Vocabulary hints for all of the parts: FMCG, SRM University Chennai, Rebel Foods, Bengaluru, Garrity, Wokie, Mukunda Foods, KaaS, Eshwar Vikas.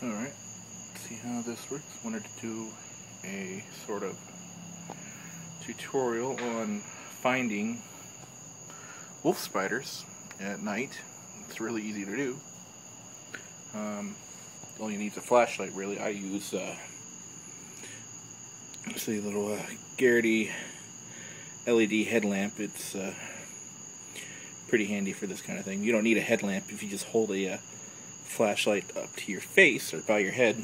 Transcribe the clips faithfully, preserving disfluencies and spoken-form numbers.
Alright, see how this works. Wanted to do a sort of tutorial on finding wolf spiders at night. It's really easy to do. Um, all you need is a flashlight, really. I use uh, this little uh, Garrity L E D headlamp. It's uh, pretty handy for this kind of thing. You don't need a headlamp if you just hold a uh, flashlight up to your face or by your head.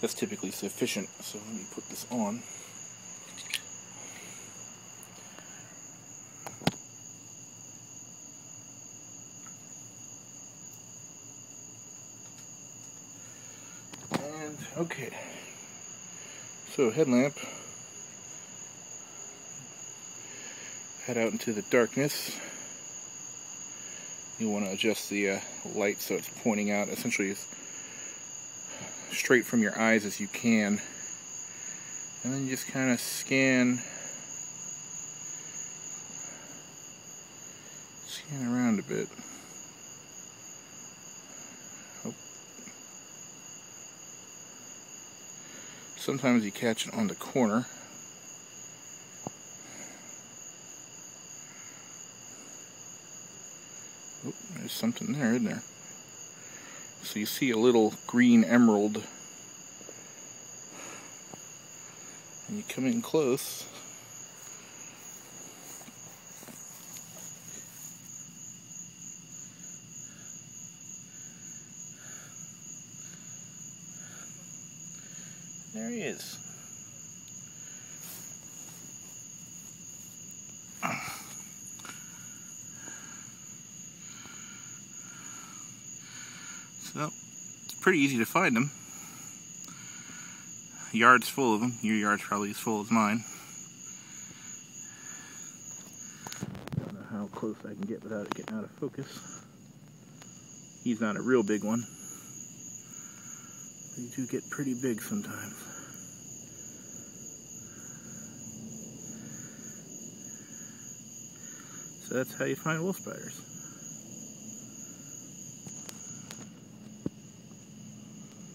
That's typically sufficient. So let me put this on. And okay. So headlamp. Head out into the darkness. You want to adjust the uh, light so it's pointing out essentially as straight from your eyes as you can. And then you just kind of scan, scan around a bit. Oh. Sometimes you catch it on the corner. Oh, there's something there, isn't there? So you see a little green emerald, and you come in close, there he is. So, it's pretty easy to find them. Yards full of them. Your yard's probably as full as mine. I don't know how close I can get without it getting out of focus. He's not a real big one. They do get pretty big sometimes. So that's how you find wolf spiders.